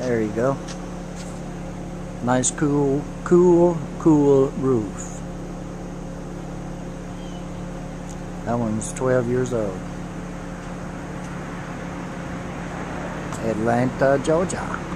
There you go. Nice cool roof. That one's 12 years old. Atlanta, Georgia.